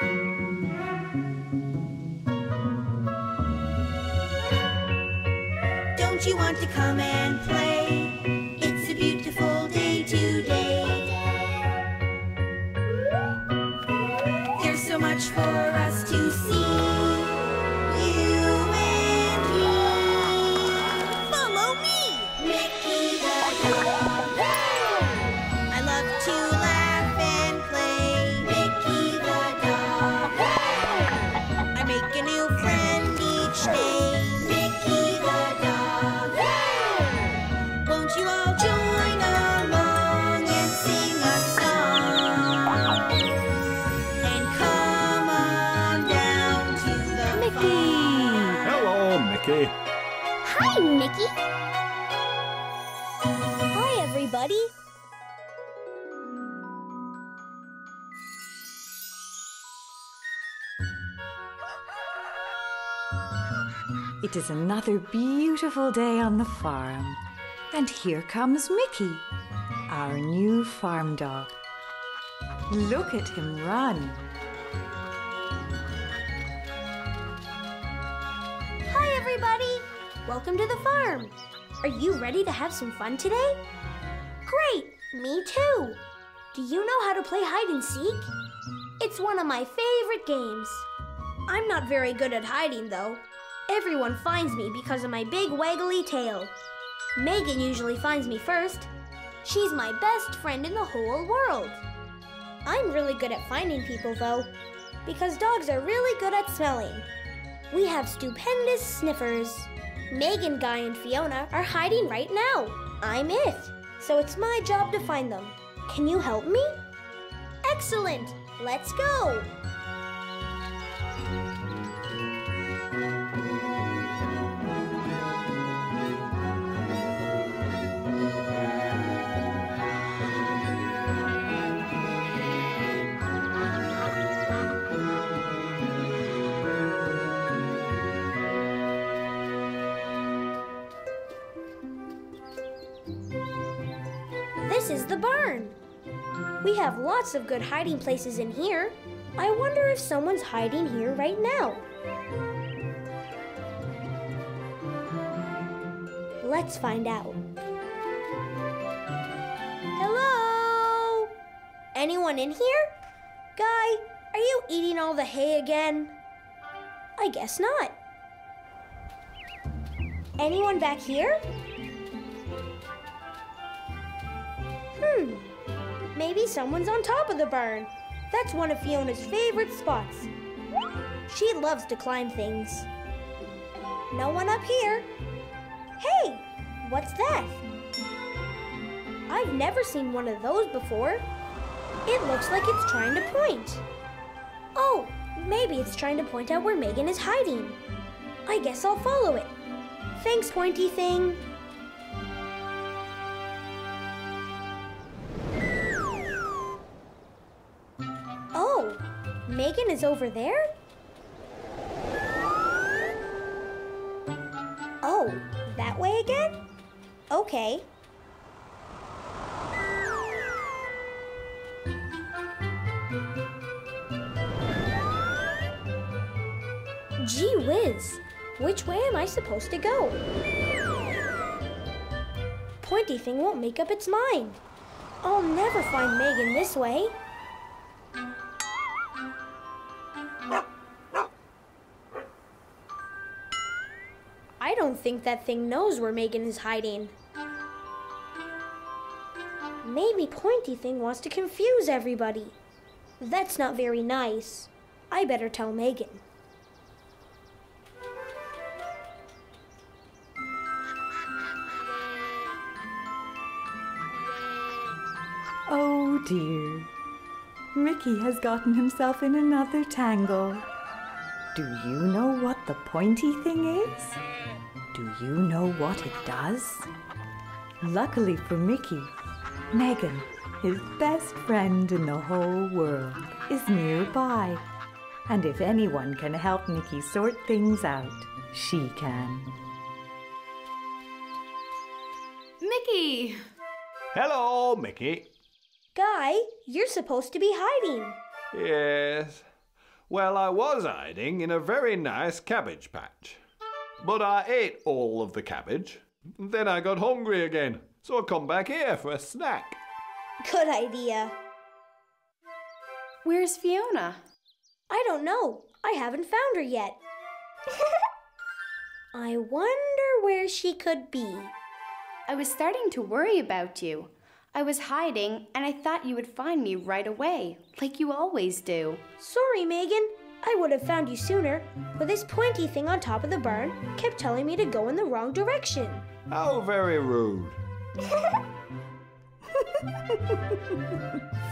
Don't you want to come and play? It's a beautiful day today. There's so much for us to see. You and me. Follow me! Mickey the dog. I love to laugh and play. Mickey the dog. I make a new friend each day. Hi, Mickey! Hi, everybody! It is another beautiful day on the farm. And here comes Mickey, our new farm dog. Look at him run! Everybody, welcome to the farm. Are you ready to have some fun today? Great, me too. Do you know how to play hide and seek? It's one of my favorite games. I'm not very good at hiding though. Everyone finds me because of my big waggly tail. Megan usually finds me first. She's my best friend in the whole world. I'm really good at finding people though, because dogs are really good at smelling. We have stupendous sniffers. Megan, Guy, and Fiona are hiding right now. I'm it, so it's my job to find them. Can you help me? Excellent! Let's go! This is the barn. We have lots of good hiding places in here. I wonder if someone's hiding here right now. Let's find out. Hello? Anyone in here? Guy, are you eating all the hay again? I guess not. Anyone back here? Maybe someone's on top of the barn. That's one of Fiona's favorite spots. She loves to climb things. No one up here. Hey, what's that? I've never seen one of those before. It looks like it's trying to point. Oh, maybe it's trying to point out where Megan is hiding. I guess I'll follow it. Thanks, pointy thing. Megan is over there? Oh, that way again? Okay. Gee whiz, which way am I supposed to go? Pointy thing won't make up its mind. I'll never find Megan this way. I don't think that thing knows where Megan is hiding. Maybe Pointy Thing wants to confuse everybody. That's not very nice. I better tell Megan. Oh dear. Mickey has gotten himself in another tangle. Do you know what the pointy thing is? Do you know what it does? Luckily for Mickey, Megan, his best friend in the whole world, is nearby. And if anyone can help Mickey sort things out, she can. Mickey! Hello, Mickey. Guy, you're supposed to be hiding. Yes, Well, I was hiding in a very nice cabbage patch. But I ate all of the cabbage. Then I got hungry again, so I come back here for a snack. Good idea. Where's Fiona? I don't know. I haven't found her yet. I wonder where she could be. I was starting to worry about you. I was hiding and I thought you would find me right away, like you always do. Sorry, Megan. I would have found you sooner, but this pointy thing on top of the barn kept telling me to go in the wrong direction. How very rude.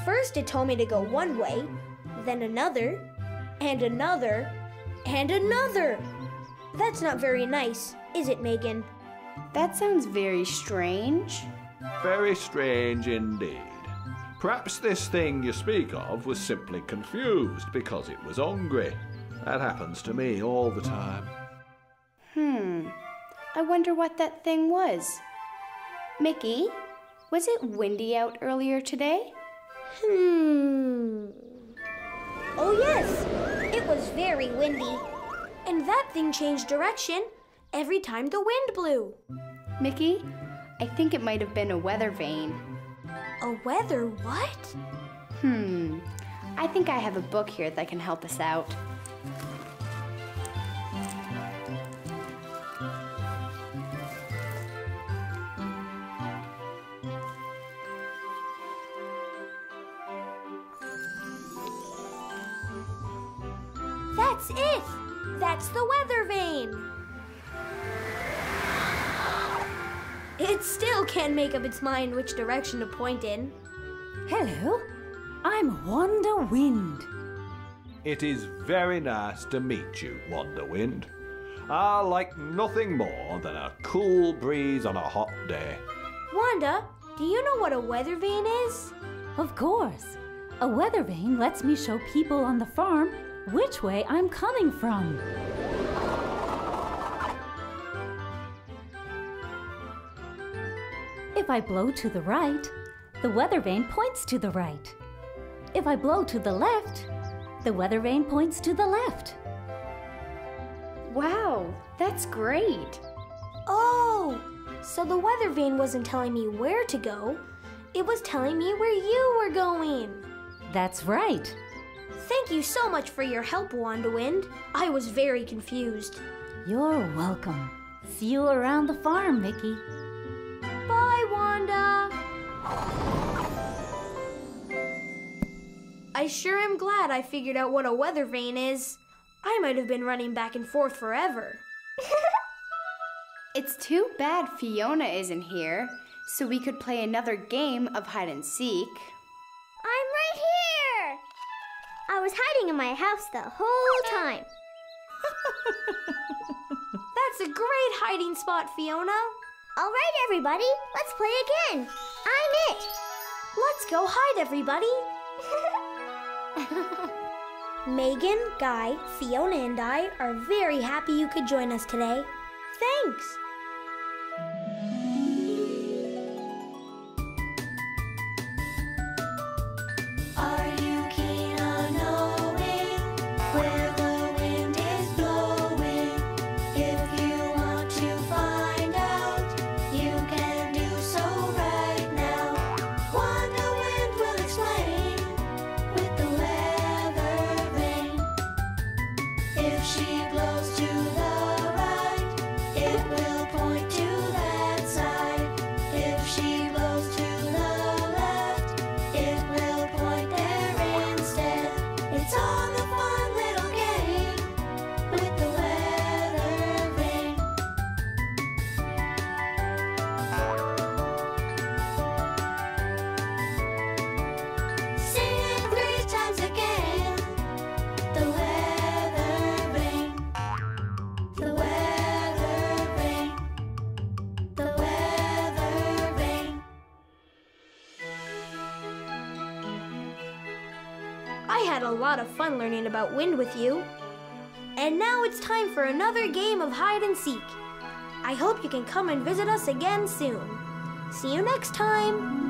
First it told me to go one way, then another, and another, and another. That's not very nice, is it, Megan? That sounds very strange. Very strange indeed. Perhaps this thing you speak of was simply confused because it was hungry. That happens to me all the time. I wonder what that thing was. Mickey, was it windy out earlier today? Oh yes, it was very windy. And that thing changed direction every time the wind blew. Mickey, I think it might have been a weather vane. A weather what? I think I have a book here that can help us out. That's it! That's the weather vane! It still can't make up its mind which direction to point in. Hello, I'm Wanda Wind. It is very nice to meet you, Wanda Wind. I like nothing more than a cool breeze on a hot day. Wanda, do you know what a weather vane is? Of course. A weather vane lets me show people on the farm which way I'm coming from. If I blow to the right, the weather vane points to the right. If I blow to the left, the weather vane points to the left. Wow, that's great. Oh, so the weather vane wasn't telling me where to go. It was telling me where you were going. That's right. Thank you so much for your help, Wanda Wind. I was very confused. You're welcome. See you around the farm, Mickey. Bye, Wanda. I sure am glad I figured out what a weather vane is. I might have been running back and forth forever. It's too bad Fiona isn't here, so we could play another game of hide and seek. I'm right here! I was hiding in my house the whole time. That's a great hiding spot, Fiona. All right, everybody, let's play again. I'm it. Let's go hide, everybody. Megan, Guy, Fiona, and I are very happy you could join us today. Thanks. Of fun learning about wind with you. And now it's time for another game of hide and seek. I hope you can come and visit us again soon. See you next time.